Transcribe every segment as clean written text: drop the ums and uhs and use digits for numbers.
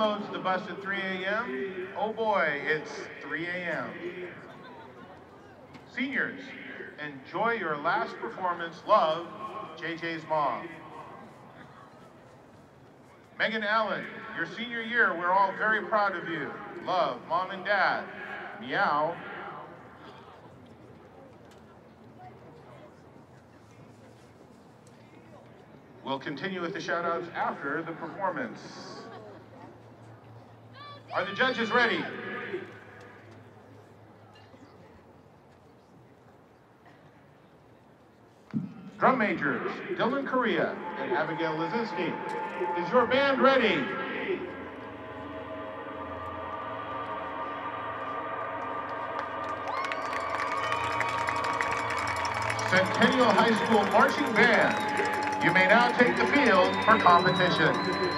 Loads the bus at 3 a.m. Oh boy, it's 3 a.m. Seniors, enjoy your last performance. Love, JJ's mom. Megan Allen, your senior year, we're all very proud of you. Love, mom and dad. Meow. We'll continue with the shout outs after the performance. Are the judges ready? Drum majors, Dylan Correa and Abigail Lazinski. Is your band ready? Centennial High School Marching Band, you may now take the field for competition.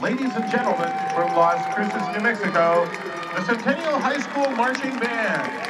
Ladies and gentlemen, from Las Cruces, New Mexico, the Centennial High School Marching Band.